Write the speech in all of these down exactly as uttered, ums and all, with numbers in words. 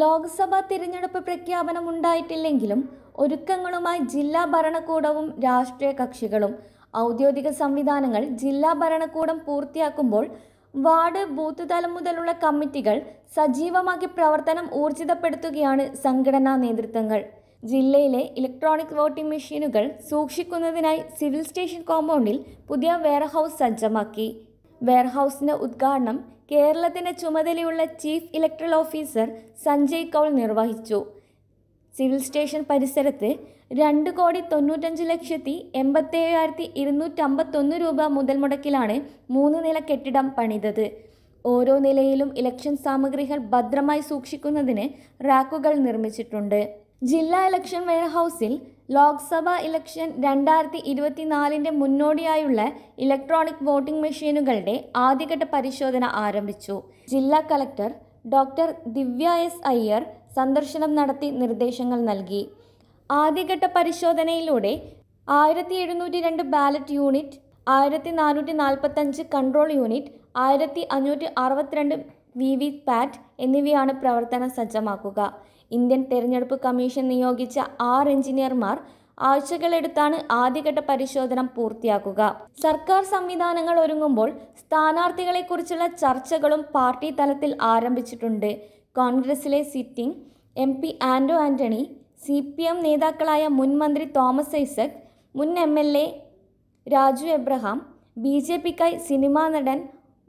ലോക്സഭാ തിരഞ്ഞെടുപ്പ് പ്രഖ്യാപനമുണ്ടായിട്ടില്ലെങ്കിലും ഒരുക്കങ്ങളുമായി ജില്ലാ ഭരണകൂടവും രാഷ്ട്രീയ കക്ഷികളും ഔദ്യോഗിക സംവിധാനങ്ങൾ ജില്ലാ ഭരണകൂടം പൂർത്തിയാക്കുമ്പോൾ വാർഡ് ബൂത്ത് തലം മുതലുള്ള കമ്മിറ്റികൾ സജീവമാക്കി പ്രവർത്തനം ഊർജിതപ്പെടുത്തുകയാണ് സംഘടനാ നേതൃത്വങ്ങൾ. ജില്ലയിലെ ഇലക്ട്രോണിക് വോട്ടിംഗ് മെഷീനുകൾ സൂക്ഷിക്കുന്നതിനായി സിവിൽ സ്റ്റേഷൻ കോമ്പൗണ്ടിൽ പുതിയ വെയർഹൌസ് സജ്ജമാക്കി. വെയർഹൌസിൻ്റെ ഉദ്ഘാടനം കേരളത്തിൻ്റെ ചുമതലയുള്ള chief electoral officer Sanjay Kaul നിർവഹിച്ചു. സിവിൽ സ്റ്റേഷൻ പരിസരത്ത് രണ്ട് കോടി തൊണ്ണൂറ്റഞ്ച് ലക്ഷത്തി എൺപത്തി ഏഴായിരത്തി ഇരുന്നൂറ്റമ്പത്തൊന്ന് രൂപ മുതൽ മുടക്കിലാണ് മൂന്ന് നില കെട്ടിടം പണിതത്. ഓരോ നിലയിലും ഇലക്ഷൻ സാമഗ്രികൾ ഭദ്രമായി സൂക്ഷിക്കുന്നതിന് റാക്കുകൾ നിർമ്മിച്ചിട്ടുണ്ട്. ജില്ലാ ഇലക്ഷൻ വെയർഹൌസിൽ ലോക്സഭാ ഇലക്ഷൻ രണ്ടായിരത്തി ഇരുപത്തിനാലിൻ്റെ മുന്നോടിയായുള്ള ഇലക്ട്രോണിക് വോട്ടിംഗ് മെഷീനുകളുടെ ആദ്യഘട്ട പരിശോധന ആരംഭിച്ചു. ജില്ലാ collector doctor Divya S Iyer സന്ദർശനം നടത്തി നിർദ്ദേശങ്ങൾ നൽകി. ആദ്യഘട്ട പരിശോധനയിലൂടെ ആയിരത്തി എഴുന്നൂറ്റി രണ്ട് ബാലറ്റ് യൂണിറ്റ്, ആയിരത്തി നാനൂറ്റി നാൽപ്പത്തഞ്ച് കൺട്രോൾ യൂണിറ്റ്, ആയിരത്തി അഞ്ഞൂറ്റി അറുപത്തിരണ്ട് വി വി പാറ്റ് എന്നിവയാണ് പ്രവർത്തനം സജ്ജമാക്കുക. ഇന്ത്യൻ തെരഞ്ഞെടുപ്പ് കമ്മീഷൻ നിയോഗിച്ച ആറ് എഞ്ചിനീയർമാർ ആഴ്ചകളെടുത്താണ് ആദ്യഘട്ട പരിശോധന പൂർത്തിയാക്കുക. സർക്കാർ സംവിധാനങ്ങൾ ഒരുങ്ങുമ്പോൾ സ്ഥാനാർത്ഥികളെക്കുറിച്ചുള്ള ചർച്ചകളും പാർട്ടി തലത്തിൽ ആരംഭിച്ചിട്ടുണ്ട്. കോൺഗ്രസിലെ sitting M P Anto Antony, C P M നേതാക്കളായ മുൻ മന്ത്രി തോമസ് ഐസക്, മുൻ M L A Raju Abraham, B J പിക്കായി സിനിമാ നടൻ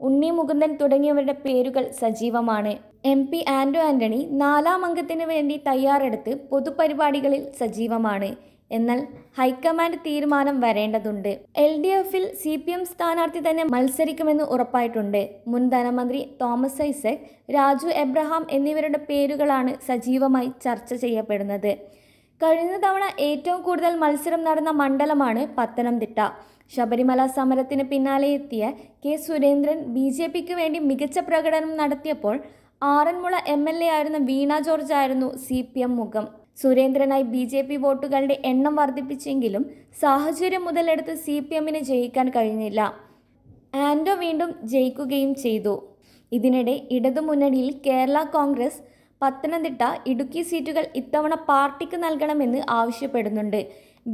ഉണ്ണി മുകുന്ദൻ തുടങ്ങിയവരുടെ പേരുകൾ സജീവമാണ്. എം പി ആൻഡോ ആൻ്റണി നാലാം അംഗത്തിന് വേണ്ടി തയ്യാറെടുത്ത് പൊതുപരിപാടികളിൽ സജീവമാണ്. എന്നാൽ ഹൈക്കമാൻഡ് തീരുമാനം വരേണ്ടതുണ്ട്. എൽ ഡി എഫിൽ സി പി എം സ്ഥാനാർത്ഥി തന്നെ മത്സരിക്കുമെന്ന് ഉറപ്പായിട്ടുണ്ട്. മുൻ ധനമന്ത്രി തോമസ് ഐസക്, രാജു എബ്രഹാം എന്നിവരുടെ പേരുകളാണ് സജീവമായി ചർച്ച ചെയ്യപ്പെടുന്നത്. കഴിഞ്ഞ തവണ ഏറ്റവും കൂടുതൽ മത്സരം നടന്ന മണ്ഡലമാണ് പത്തനംതിട്ട. ശബരിമല സമരത്തിന് പിന്നാലെ എത്തിയ കെ സുരേന്ദ്രൻ ബി ജെ പിക്ക് വേണ്ടി മികച്ച പ്രകടനം നടത്തിയപ്പോൾ ആറന്മുള എം എൽ എ ആയിരുന്ന വീണ ജോർജ് ആയിരുന്നു സി പി എം മുഖം. സുരേന്ദ്രനായി ബി ജെ പി വോട്ടുകളുടെ എണ്ണം വർദ്ധിപ്പിച്ചെങ്കിലും സാഹചര്യം മുതലെടുത്ത് സി പി എമ്മിന് ജയിക്കാൻ കഴിഞ്ഞില്ല. ആൻഡോ വീണ്ടും ജയിക്കുകയും ചെയ്തു. ഇതിനിടെ ഇടതുമുന്നണിയിൽ കേരള കോൺഗ്രസ് പത്തനംതിട്ട, ഇടുക്കി സീറ്റുകൾ ഇത്തവണ പാർട്ടിക്ക് നൽകണമെന്ന് ആവശ്യപ്പെടുന്നുണ്ട്.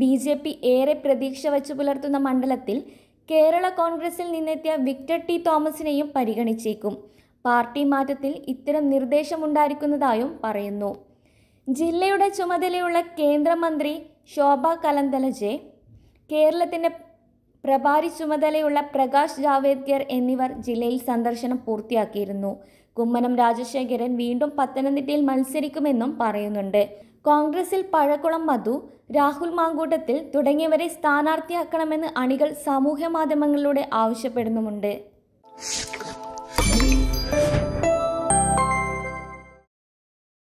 ബി ജെ പി ഏറെ പ്രതീക്ഷ വച്ചു പുലർത്തുന്ന മണ്ഡലത്തിൽ കേരള കോൺഗ്രസിൽ നിന്നെത്തിയ വിക്ടർ ടി തോമസിനെയും പരിഗണിച്ചേക്കും. പാർട്ടി മാറ്റത്തിൽ ഇത്തരം നിർദ്ദേശമുണ്ടായിരിക്കുന്നതായും പറയുന്നു. ജില്ലയുടെ ചുമതലയുള്ള കേന്ദ്രമന്ത്രി ശോഭ കലന്തലജെ, കേരളത്തിൻ്റെ പ്രഭാരി ചുമതലയുള്ള പ്രകാശ് ജാവേദ്കർ എന്നിവർ ജില്ലയിൽ സന്ദർശനം പൂർത്തിയാക്കിയിരുന്നു. കുമ്മനം രാജശേഖരൻ വീണ്ടും പത്തനംതിട്ടയിൽ മത്സരിക്കുമെന്നും പറയുന്നുണ്ട്. കോൺഗ്രസിൽ പഴക്കുളം മധു, രാഹുൽ മാങ്കൂട്ടത്തിൽ തുടങ്ങിയവരെ സ്ഥാനാർത്ഥിയാക്കണമെന്ന് അണികൾ സാമൂഹ്യ മാധ്യമങ്ങളിലൂടെ ആവശ്യപ്പെടുന്നുമുണ്ട്.